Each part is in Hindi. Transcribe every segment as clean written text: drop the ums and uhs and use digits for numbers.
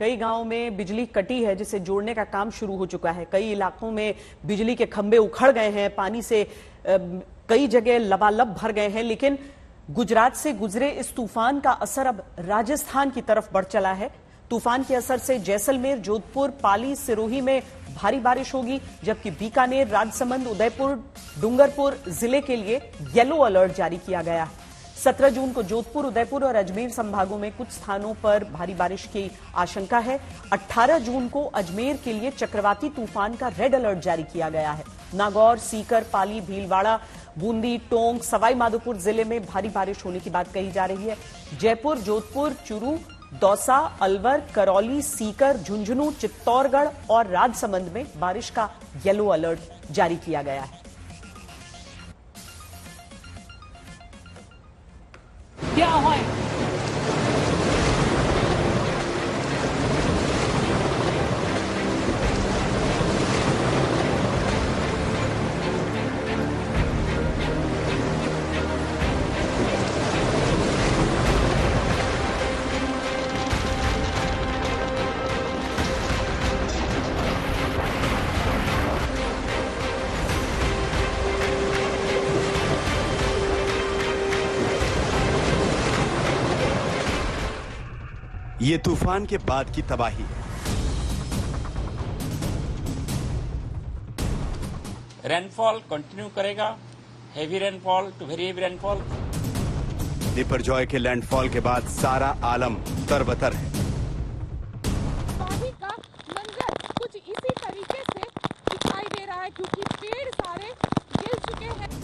कई गांवों में बिजली कटी है जिसे जोड़ने का काम शुरू हो चुका है। कई इलाकों में बिजली के खंभे उखड़ गए हैं, पानी से कई जगह लबालब भर गए हैं। लेकिन गुजरात से गुजरे इस तूफान का असर अब राजस्थान की तरफ बढ़ चला है। तूफान के असर से जैसलमेर, जोधपुर, पाली, सिरोही में भारी बारिश होगी, जबकि बीकानेर, राजसमंद, उदयपुर, डूंगरपुर जिले के लिए येलो अलर्ट जारी किया गया। 17 जून को जोधपुर, उदयपुर और अजमेर संभागों में कुछ स्थानों पर भारी बारिश की आशंका है। 18 जून को अजमेर के लिए चक्रवाती तूफान का रेड अलर्ट जारी किया गया है। नागौर, सीकर, पाली, भीलवाड़ा, बूंदी, टोंक, सवाई माधोपुर जिले में भारी बारिश होने की बात कही जा रही है। जयपुर, जोधपुर, चूरू, दौसा, अलवर, करौली, सीकर, झुंझुनू, चित्तौड़गढ़ और राजसमंद में बारिश का येलो अलर्ट जारी किया गया है। ये तूफान के बाद की तबाही है। रेनफॉल कंटिन्यू करेगा, heavy rainfall to very heavy rainfall. Biparjoy के लैंडफॉल के बाद सारा आलम तरबतर है। तबाही का मंजर कुछ इसी तरीके से दिखाई दे रहा है, क्योंकि पेड़ सारे गिर चुके हैं।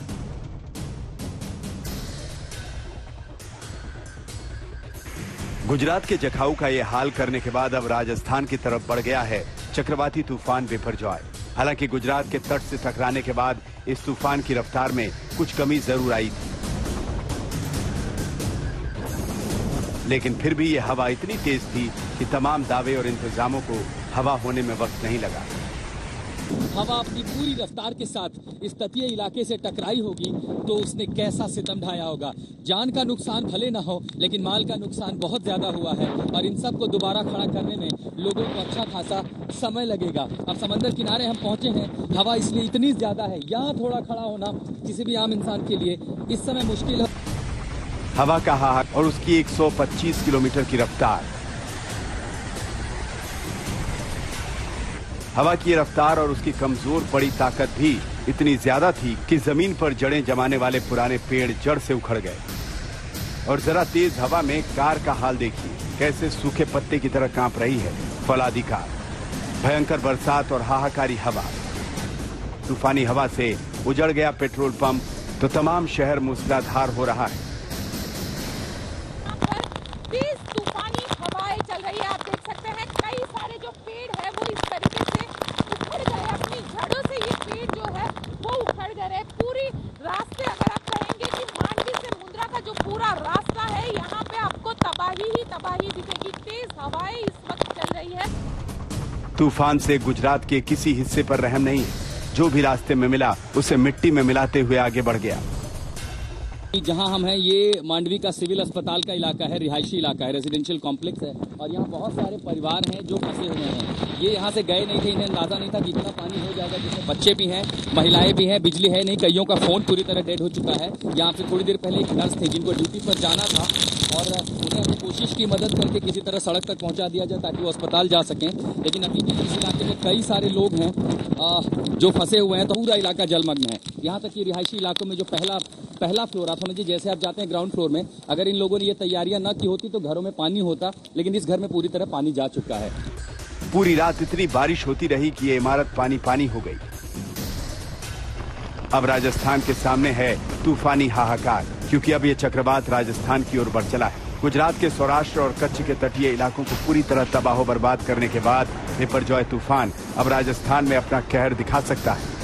गुजरात के जखाऊ का ये हाल करने के बाद अब राजस्थान की तरफ बढ़ गया है चक्रवाती तूफान बिपरजॉय। हालांकि गुजरात के तट से टकराने के बाद इस तूफान की रफ्तार में कुछ कमी जरूर आई थी, लेकिन फिर भी ये हवा इतनी तेज थी कि तमाम दावे और इंतजामों को हवा होने में वक्त नहीं लगा। हवा अपनी पूरी रफ्तार के साथ इस तटीय इलाके से टकराई होगी तो उसने कैसा सितम ढाया होगा। जान का नुकसान भले ना हो, लेकिन माल का नुकसान बहुत ज्यादा हुआ है और इन सब को दोबारा खड़ा करने में लोगों को अच्छा खासा समय लगेगा। अब समंदर किनारे हम पहुंचे हैं, हवा इसलिए इतनी ज्यादा है, यहाँ थोड़ा खड़ा होना किसी भी आम इंसान के लिए इस समय मुश्किल है। हवा का हाहाकार और उसकी 125 किलोमीटर की रफ्तार। हवा की रफ्तार और उसकी कमजोर पड़ी ताकत भी इतनी ज्यादा थी कि जमीन पर जड़ें जमाने वाले पुराने पेड़ जड़ से उखड़ गए। और जरा तेज हवा में कार का हाल देखिए, कैसे सूखे पत्ते की तरह कांप रही है फलादी कार। भयंकर बरसात और हाहाकारी हवा। तूफानी हवा से उजड़ गया पेट्रोल पंप तो तमाम शहर मूसलाधार हो रहा है। पूरी रास्ते अगर आप कहेंगे कि मांडवी से मुंद्रा का जो पूरा रास्ता है, यहाँ पे आपको तबाही ही तबाही दिखेगी। तेज हवाएं इस वक्त चल रही है। तूफान से गुजरात के किसी हिस्से पर रहम नहीं, जो भी रास्ते में मिला उसे मिट्टी में मिलाते हुए आगे बढ़ गया। जहाँ हम हैं ये मांडवी का सिविल अस्पताल का इलाका है, रिहायशी इलाका है, रेजिडेंशियल कॉम्प्लेक्स है और यहाँ बहुत सारे परिवार हैं जो फंसे हुए हैं। ये यहाँ से गए नहीं थे, इन्हें अंदाजा नहीं था कि इतना पानी हो जाएगा। जिसमें बच्चे भी हैं, महिलाएं भी हैं, बिजली है नहीं, कईयों का फोन पूरी तरह डेड हो चुका है। यहाँ से थोड़ी देर पहले एक नर्स थे जिनको ड्यूटी पर जाना था और उन्हें कोशिश की मदद करके किसी तरह सड़क तक पहुँचा दिया जाए ताकि वो अस्पताल जा सकें। लेकिन अभी भी इस इलाके में कई सारे लोग हैं जो फंसे हुए हैं। तो पूरा इलाका जलमग्न है, यहाँ तक कि रिहायशी इलाकों में जो पहला फ्लोर आप समझिए, जैसे आप जाते हैं ग्राउंड फ्लोर में, अगर इन लोगों ने ये तैयारियां ना की होती तो घरों में पानी होता, लेकिन इस घर में पूरी तरह पानी जा चुका है। पूरी रात इतनी बारिश होती रही कि ये इमारत पानी पानी हो गई। अब राजस्थान के सामने है तूफानी हाहाकार, क्योंकि अब ये चक्रवात राजस्थान की ओर बढ़ चला है। गुजरात के सौराष्ट्र और कच्छ के तटीय इलाकों को पूरी तरह तबाह बर्बाद करने के बाद बिपरजॉय तूफान अब राजस्थान में अपना कहर दिखा सकता है।